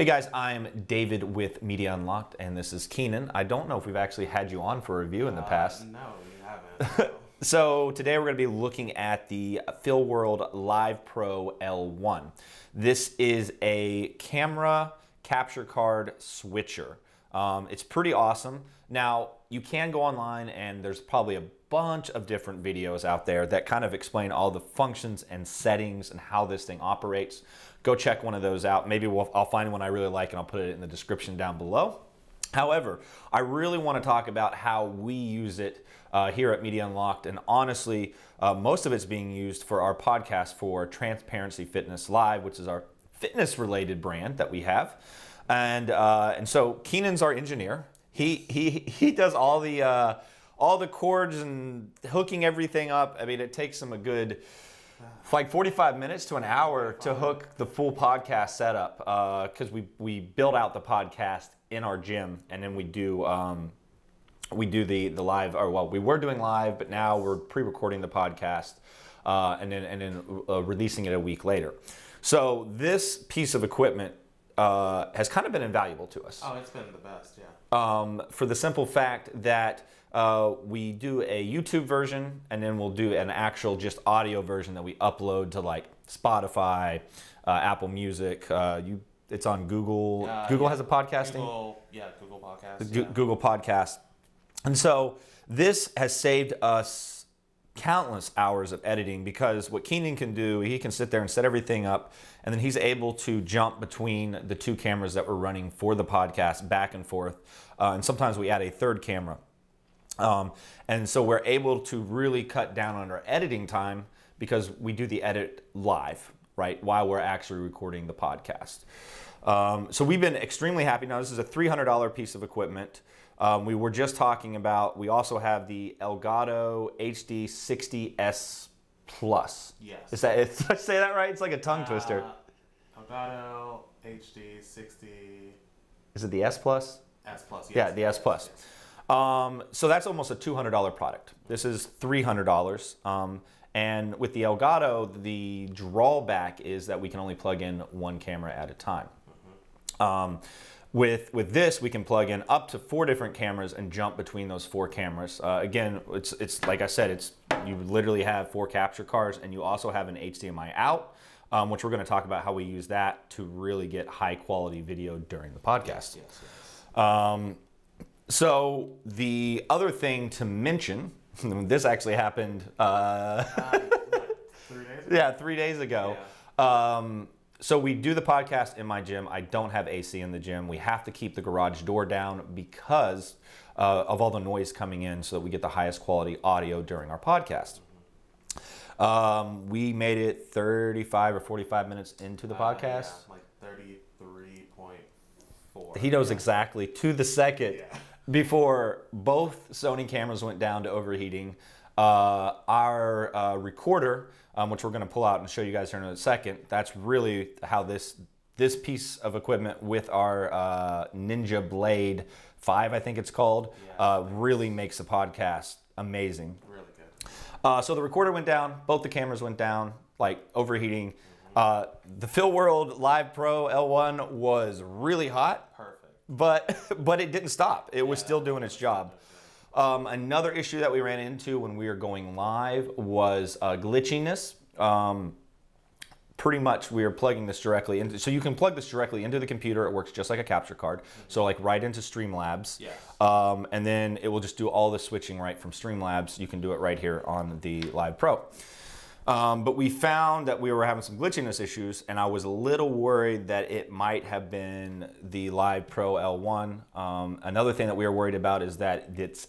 Hey guys, I'm David with Media Unlocked, and this is Keenan. I don't know if we've actually had you on for a review in the past. No, we haven't. So today we're going to be looking at the Feelworld LivePro L1. This is a camera capture card switcher. It's pretty awesome. Now, you can go online and there's probably a bunch of different videos out there that kind of explain all the functions and settings and how this thing operates. Go check one of those out. Maybe I'll find one I really like and I'll put it in the description down below. However, I really want to talk about how we use it here at Media Unlocked, and honestly, most of it's being used for our podcast for Transparency Fitness Live, which is our fitness-related brand that we have. And so Keenan's our engineer. He does all the cords and hooking everything up. I mean, it takes him a good like 45 minutes to an hour to hook the full podcast setup, because we build out the podcast in our gym, and then we do the live, or well, we were doing live, but now we're pre-recording the podcast and then releasing it a week later. So this piece of equipment has kind of been invaluable to us. Oh, it's been the best, yeah. For the simple fact that we do a YouTube version, and then we'll do an actual just audio version that we upload to like Spotify, Apple Music. It's on Google. Google has a podcasting. Google Podcasts. Google Podcasts. And so this has saved us countless hours of editing, because what Keenan can do, he can sit there and set everything up, and then he's able to jump between the two cameras that we're running for the podcast back and forth, and sometimes we add a third camera, and so we're able to really cut down on our editing time because we do the edit live, right, while we're actually recording the podcast. So we've been extremely happy. Now, this is a $300 piece of equipment. We were just talking about, we also have the Elgato HD60 S Plus. Yes. Is that, did I say that right? It's like a tongue twister. Elgato HD60. Is it the S Plus? S Plus, yes. Yeah, the S Plus. Yes. So that's almost a $200 product. This is $300. And with the Elgato, the drawback is that we can only plug in one camera at a time. Mm-hmm. With this, we can plug in up to 4 different cameras and jump between those 4 cameras. Again, it's like I said, you literally have 4 capture cards, and you also have an HDMI out, which we're going to talk about how we use that to really get high quality video during the podcast. Yes. So the other thing to mention, this actually happened. What, 3 days ago? Yeah, 3 days ago. Yeah. So we do the podcast in my gym. I don't have AC in the gym. We have to keep the garage door down because of all the noise coming in, so that we get the highest quality audio during our podcast. We made it 35 or 45 minutes into the podcast. Yeah, like 33.4. He knows exactly to the second, yeah, before both Sony cameras went down to overheating. Our recorder, which we're going to pull out and show you guys here in a second, that's really how this piece of equipment with our Ninja Blade 5, I think it's called, yeah, really makes the podcast amazing. Really good. So the recorder went down, both the cameras went down, like overheating. Mm-hmm. The Feelworld LivePro L1 was really hot. Perfect. But it didn't stop. It was still doing its job. Another issue that we ran into when we were going live was glitchiness. Pretty much we are plugging this directly into, so you can plug this directly into the computer. It works just like a capture card. Mm-hmm. So like right into Streamlabs. Yes. And then it will just do all the switching right from Streamlabs. You can do it right here on the LivePro. But we found that we were having some glitchiness issues, and I was a little worried that it might have been the LivePro L1. Another thing that we were worried about is that it's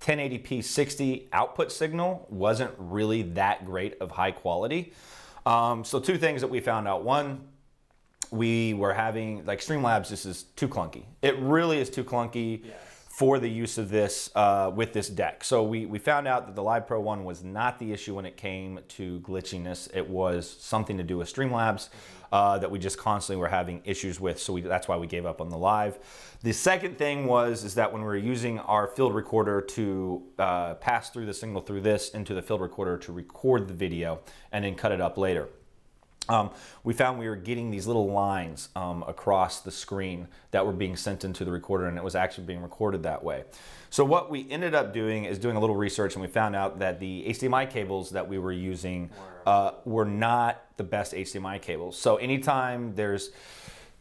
1080p 60 output signal wasn't really that great of high quality. So 2 things that we found out. 1, we were having, like Streamlabs, this is too clunky. It really is too clunky. Yes. For the use of this, with this deck. So we found out that the LivePro one was not the issue when it came to glitchiness. It was something to do with Streamlabs that we just constantly were having issues with. So that's why we gave up on the live. The second thing is that when we were using our field recorder to pass through the signal through this into the field recorder to record the video and then cut it up later, we found we were getting these little lines across the screen that were being sent into the recorder, and it was actually being recorded that way. So what we ended up doing is doing a little research, and we found out that the HDMI cables that we were using were not the best HDMI cables. So anytime there's,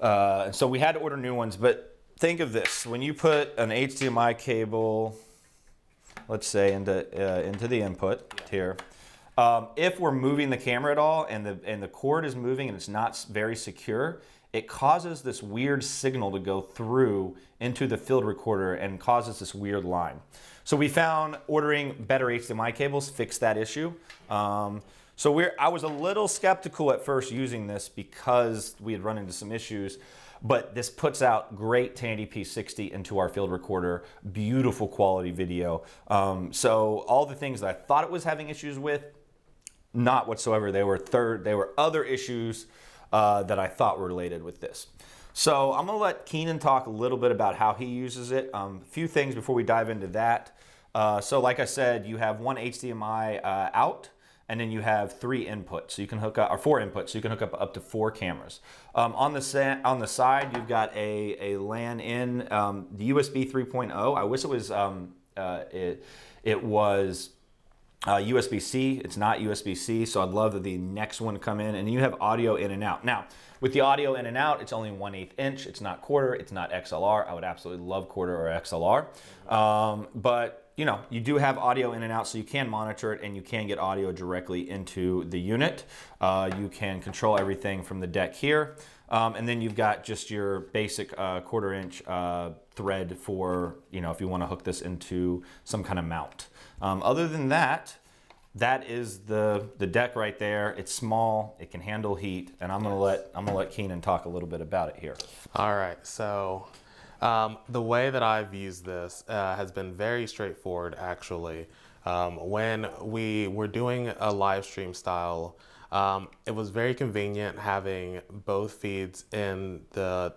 so we had to order new ones, but think of this. When you put an HDMI cable, let's say into the input here, if we're moving the camera at all and the cord is moving and it's not very secure, it causes this weird signal to go through into the field recorder and causes this weird line. So we found ordering better HDMI cables fixed that issue. So I was a little skeptical at first using this because we had run into some issues, but this puts out great 1080p 60 into our field recorder, beautiful quality video. So all the things that I thought it was having issues with, not whatsoever. They were other issues that I thought were related with this. So I'm gonna let Keenan talk a little bit about how he uses it. A few things before we dive into that. So like I said, you have one HDMI out, and then you have three inputs, so you can hook up, or four inputs, so you can hook up to four cameras. On the side, you've got a LAN in, the USB 3.0. I wish it was USB-C. It's not USB-C, so I'd love that the next one come in. And you have audio in and out. Now, with the audio in and out, it's only 1/8 inch. It's not quarter. It's not XLR. I would absolutely love quarter or XLR, but you know, you do have audio in and out, so you can monitor it and you can get audio directly into the unit. You can control everything from the deck here. And then you've got just your basic 1/4 inch thread for, you know, if you want to hook this into some kind of mount. Other than that, that is the deck right there. It's small, it can handle heat, and I'm gonna let Keenan talk a little bit about it here. All right, so the way that I've used this has been very straightforward, actually. When we were doing a live stream style, it was very convenient having both feeds in the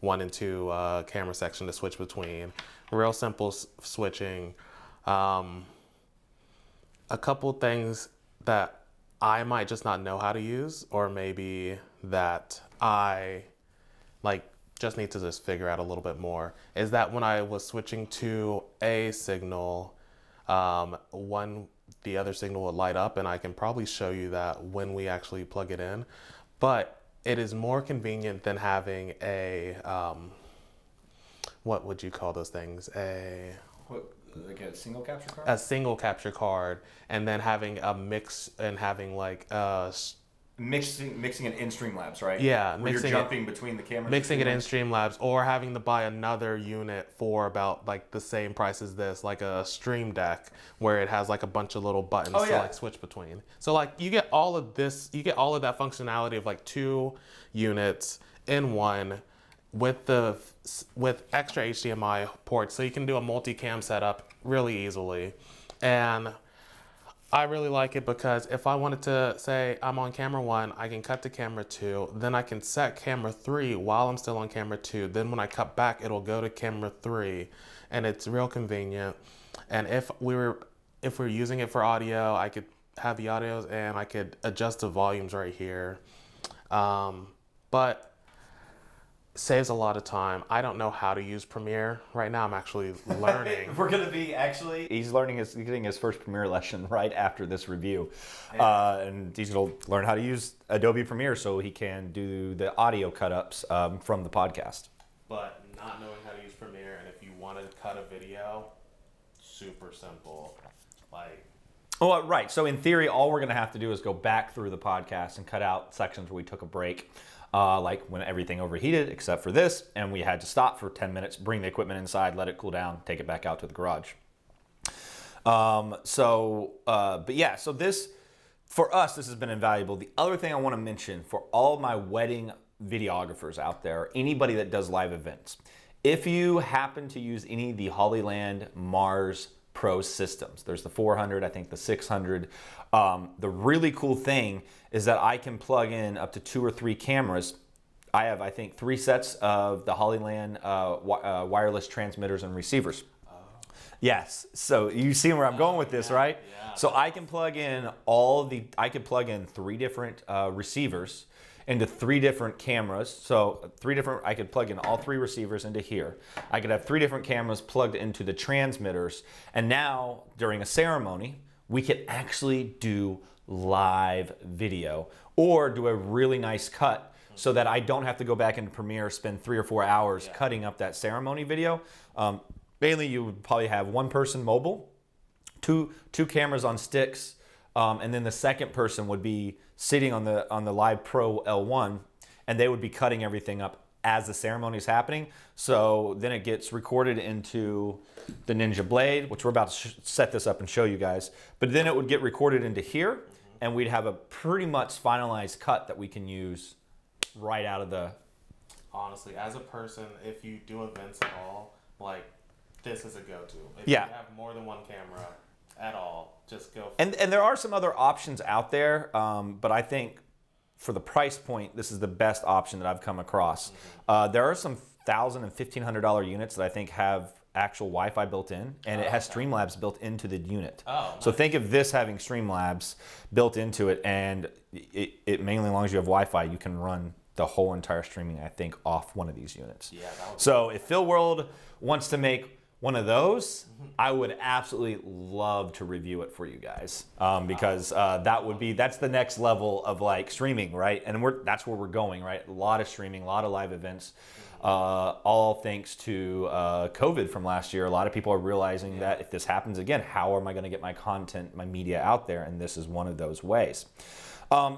1 and 2 camera section to switch between. Real simple switching. A couple things that I might just not know how to use, or maybe that I like just need to just figure out a little bit more, is that when I was switching to a signal, the other signal would light up, and I can probably show you that when we actually plug it in, but it is more convenient than having a, what would you call those things? Like a single capture card? A single capture card, and then having a mix and having like a mixing it in Streamlabs, right? Yeah, where you're jumping between the cameras. Mixing it in Streamlabs, or having to buy another unit for about like the same price as this, like a Stream Deck, where it has like a bunch of little buttons to like switch between. So like you get all of this, you get all of that functionality of like 2 units in one, with extra HDMI ports, so you can do a multi-cam setup really easily. And I really like it because if I wanted to say I'm on camera 1, I can cut to camera 2, then I can set camera 3 while I'm still on camera 2. Then when I cut back, it'll go to camera 3, and it's real convenient. And if we're using it for audio, I could have the audios and I could adjust the volumes right here. But saves a lot of time. I don't know how to use Premiere right now. I'm actually learning. We're gonna be actually. He's learning. He's getting his first Premiere lesson right after this review, and he's gonna learn how to use Adobe Premiere so he can do the audio cut-ups from the podcast. But not knowing how to use Premiere, and if you want to cut a video, super simple, like. Oh, right. So in theory, all we're gonna have to do is go back through the podcast and cut out sections where we took a break. Like when everything overheated except for this, and we had to stop for 10 minutes, bring the equipment inside, let it cool down, take it back out to the garage. But yeah, so this, for us, this has been invaluable. The other thing I want to mention for all my wedding videographers out there, or anybody that does live events, if you happen to use any of the Hollyland Mars Pro systems, there's the 400, I think the 600. The really cool thing is that I can plug in up to 2 or 3 cameras. I have, I think, 3 sets of the Hollyland wireless transmitters and receivers. Yes. So you see where I'm going with this, right? Yeah. So I can plug in three different receivers into three different cameras. So I could plug in all three receivers into here. I could have three different cameras plugged into the transmitters. And now during a ceremony, we could actually do live video or do a really nice cut so that I don't have to go back into Premiere, spend 3 or 4 hours cutting up that ceremony video. Mainly you would probably have one person mobile, two cameras on sticks, and then the second person would be sitting on the LivePro L1, and they would be cutting everything up as the ceremony is happening. So then it gets recorded into the Ninja Blade, which we're about to set this up and show you guys. But then it would get recorded into here, and we'd have a pretty much finalized cut that we can use right out of the... Honestly, as a person, if you do events at all, like, this is a go-to. If you have more than one camera at all, just go for it. And there are some other options out there, but I think for the price point, this is the best option that I've come across. There are some $1,000 and $1,500 units that I think have actual Wi-Fi built in, and it has Streamlabs built into the unit. So think of this having Streamlabs built into it, and it mainly, as long as you have Wi-Fi, you can run the whole entire streaming, I think, off one of these units. Yeah, so if Feelworld wants to make one of those, I would absolutely love to review it for you guys, because that's the next level of like streaming, right? And that's where we're going, right? A lot of streaming, a lot of live events, all thanks to COVID from last year. A lot of people are realizing that if this happens again, how am I gonna get my content, my media out there? And this is one of those ways.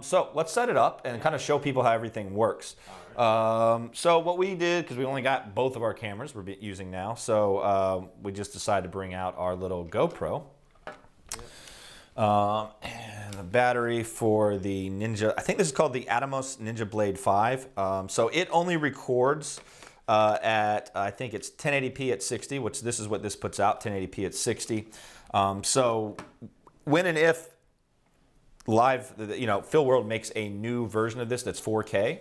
So let's set it up and kind of show people how everything works. So what we did, because we only got both of our cameras we're using now, so we just decided to bring out our little GoPro. And the battery for the Ninja, I think this is called the Atomos Ninja Blade 5. So it only records at, I think it's 1080p at 60, which this is what this puts out, 1080p at 60. So when and if live, you know, Feelworld makes a new version of this that's 4K.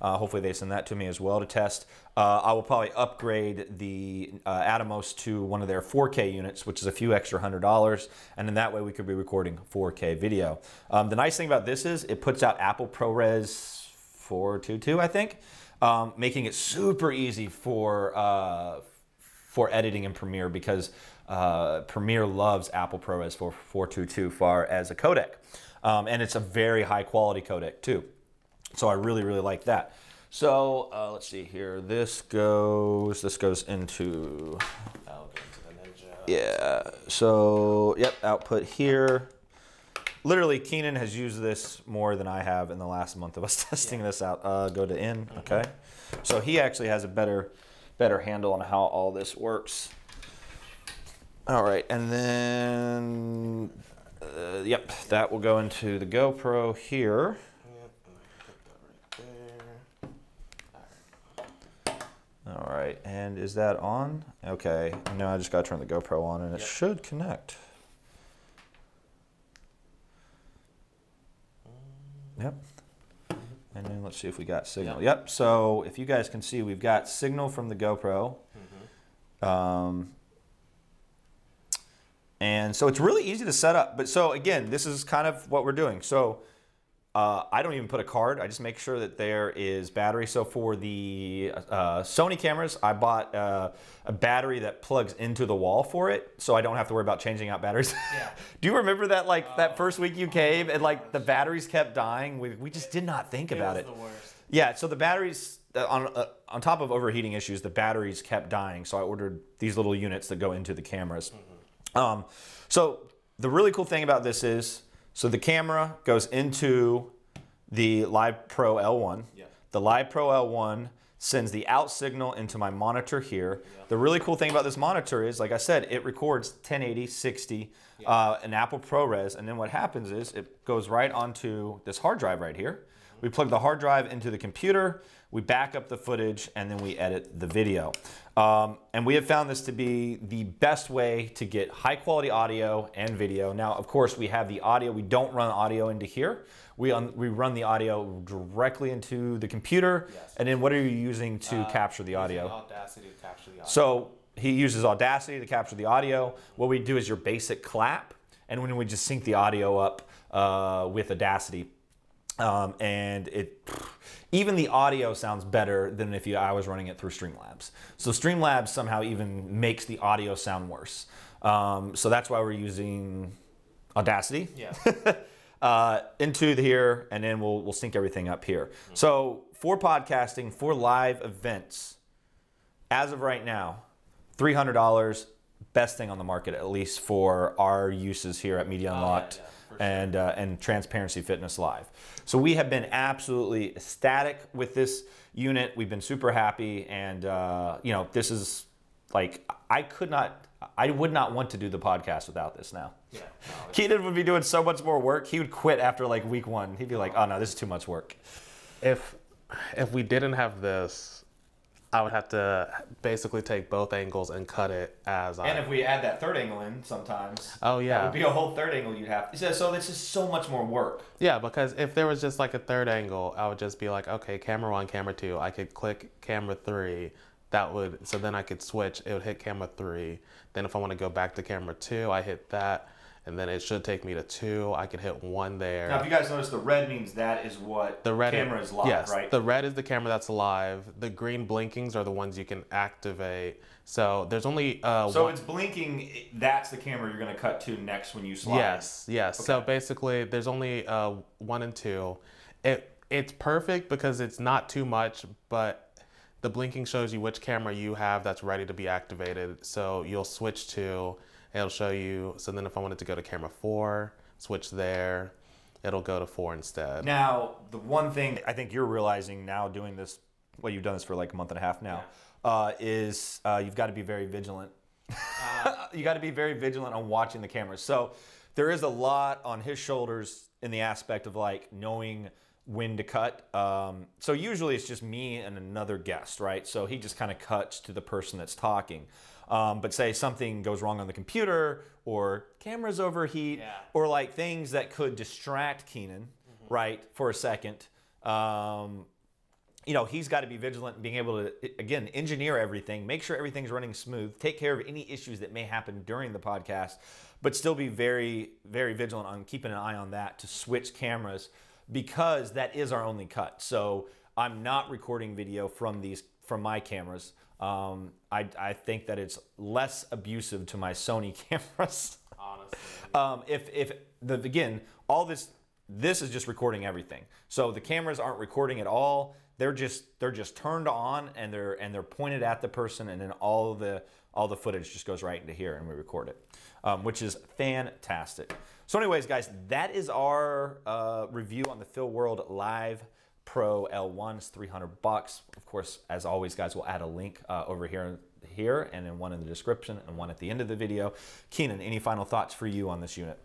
Hopefully they send that to me as well to test. I will probably upgrade the Atomos to one of their 4K units, which is a few extra $100, and then that way we could be recording 4K video. The nice thing about this is it puts out Apple ProRes 422, I think, making it super easy for editing in Premiere, because Premiere loves Apple ProRes 422 far as a codec. And it's a very high quality codec too. So I really, really like that. So let's see here, this goes into, the Ninja. Yeah, so yep, output here. Literally Keenan has used this more than I have in the last month of us testing this out. Go to in, okay. So he actually has a better handle on how all this works. All right, and then, yep, that will go into the GoPro here. Yep, put that right there. All right. All right, and is that on? Okay, no, I just gotta turn the GoPro on and it should connect. Yep, and then let's see if we got signal. Yep, so if you guys can see, we've got signal from the GoPro. And so it's really easy to set up. But so again, this is kind of what we're doing. So I don't even put a card. I just make sure that there is battery. So for the Sony cameras, I bought a battery that plugs into the wall for it, so I don't have to worry about changing out batteries. Do you remember that, like, that first week you came and like the batteries kept dying? We just did not think about it. It was the worst. Yeah, so the batteries, on top of overheating issues, the batteries kept dying. So I ordered these little units that go into the cameras. So the really cool thing about this is, so the camera goes into the LivePro L1. The LivePro L1 sends the out signal into my monitor here. The really cool thing about this monitor is, like I said, it records 1080, 60, an Apple ProRes, and then what happens is it goes right onto this hard drive right here. We plug the hard drive into the computer, we back up the footage, and then we edit the video. And we have found this to be the best way to get high quality audio and video. Now, of course, we have the audio. We don't run audio into here. We run the audio directly into the computer. And then what are you using to capture the audio? Audacity to capture the audio. So He uses Audacity to capture the audio. What we do is your basic clap, and when we just sync the audio up with Audacity. And even the audio sounds better than if I was running it through Streamlabs. So Streamlabs somehow even makes the audio sound worse. So that's why we're using Audacity. Yeah. Into here, and then we'll sync everything up here. Mm-hmm. So for podcasting, for live events, as of right now, $300, best thing on the market, at least for our uses here at Media Unlocked. Yeah, yeah. And Transparency Fitness Live. So we have been absolutely ecstatic with this unit. We've been super happy, and you know, this is like, I would not want to do the podcast without this now. Yeah. No, Keenan would be doing so much more work. He would quit after like week one. He'd be like, oh no, this is too much work. If we didn't have this, I would have to basically take both angles and cut it as I... And if we add that third angle in sometimes... Oh, yeah. That would be a whole third angle you'd have to... So this is so much more work. Yeah, because if there was just like a third angle, I would just be like, okay, camera one, camera two. I could click camera three. That would... So then I could switch. It would hit camera three. Then if I want to go back to camera two, I hit that. And then it should take me to two. I could hit one there. Now, if you guys notice, the red means that is what the camera is live, yes, right? The red is the camera that's live. The green blinkings are the ones you can activate. So there's only so one. It's blinking. That's the camera you're going to cut to next when you slide. Yes, yes. Okay. So basically, there's only one and two. It's perfect because it's not too much, but the blinking shows you which camera you have that's ready to be activated. So you'll switch to... It'll show you, so then if I wanted to go to camera four, switch there, it'll go to four instead. Now, the one thing I think you're realizing now doing this, well, you've done this for like a month and a half now, yeah. You've got to be very vigilant. You got to be very vigilant on watching the camera. So there is a lot on his shoulders in the aspect of like knowing when to cut. So usually it's just me and another guest, right? So he just kind of cuts to the person that's talking. But say something goes wrong on the computer, or cameras overheat, yeah, or like things that could distract Keenan, mm-hmm, right, for a second. You know, he's got to be vigilant and being able to, again, engineer everything, make sure everything's running smooth, take care of any issues that may happen during the podcast, but still be very, very vigilant on keeping an eye on that to switch cameras, because that is our only cut. So I'm not recording video from my cameras. I think that it's less abusive to my Sony cameras. Honestly. Again, all this is just recording everything. So the cameras aren't recording at all. They're just turned on, and they're pointed at the person, and then all the footage just goes right into here, and we record it, which is fantastic. So anyways, guys, that is our review on the Feelworld Live Pro L1. It's $300. Of course, as always, guys, we'll add a link over here, and then one in the description and one at the end of the video. Keenan, any final thoughts for you on this unit?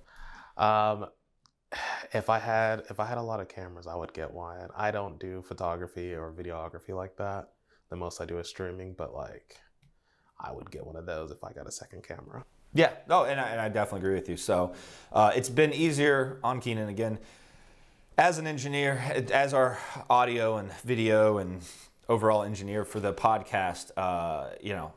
If I had a lot of cameras, I would get one. I don't do photography or videography like that. The most I do is streaming, but like, I would get one of those if I got a second camera. Yeah, no, and I definitely agree with you. So it's been easier on Keenan again. As an engineer, as our audio and video and overall engineer for the podcast, you know,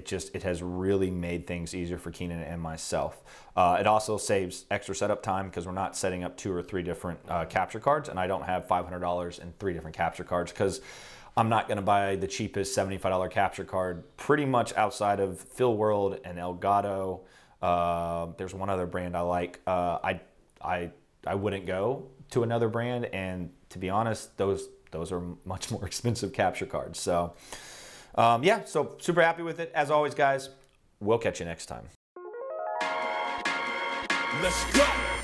it has really made things easier for Keenan and myself. It also saves extra setup time because we're not setting up 2 or 3 different capture cards, and I don't have $500 in 3 different capture cards because I'm not going to buy the cheapest $75 capture card pretty much outside of Feelworld and Elgato. There's one other brand I like. I wouldn't go to another brand, and to be honest, those are much more expensive capture cards. So yeah, so super happy with it. As always, guys, we'll catch you next time. Let's go.